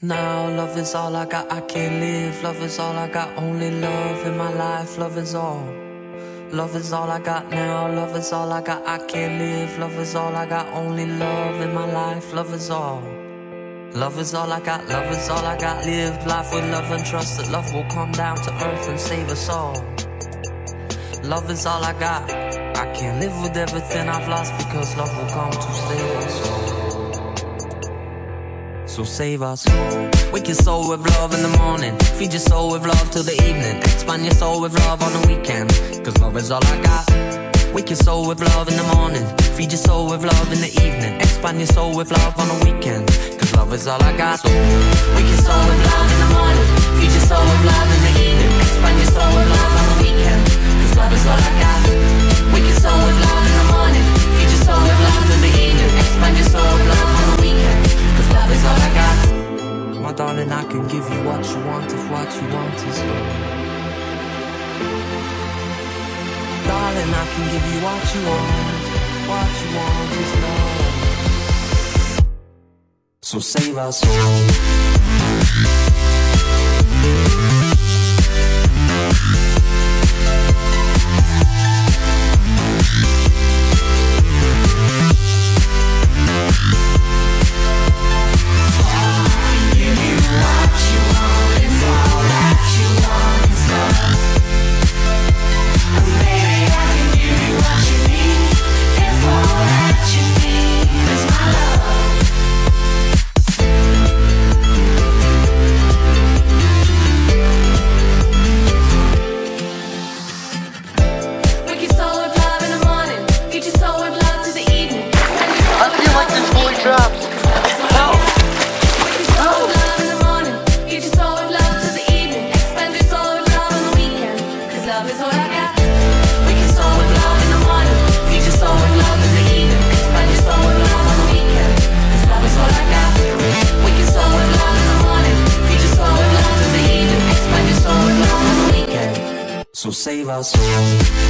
Now love is all I got, I can't live. Love is all I got, only love in my life. Love is all. Love is all I got now. Love is all I got, I can't live. Love is all I got, only love in my life. Love is all. Love is all I got, love is all I got. Lived life with love and trust that love will come down to earth and save us all. Love is all I got. I can't live with everything I've lost because love will come to save us all. So save us all. Wake your soul with love in the morning. Feed your soul with love till the evening. Expand your soul with love on the weekend. Cause love is all I got. Wake your soul with love in the morning. Feed your soul with love in the evening. Expand your soul with love on the weekend. Cause love is all I got. So wake your soul with love in the morning. Feed your soul with love in the evening. Expand your soul with love on the weekend. Cause love is all I got. Wake your soul with love in the morning. Feed your soul with love in the evening. Expand your soul with love on the weekend. Cause love is all I got. My darling, I can give you what you want if what you want is love. Darling, I can give you what you want. What you want is love. So save our soul. So save us.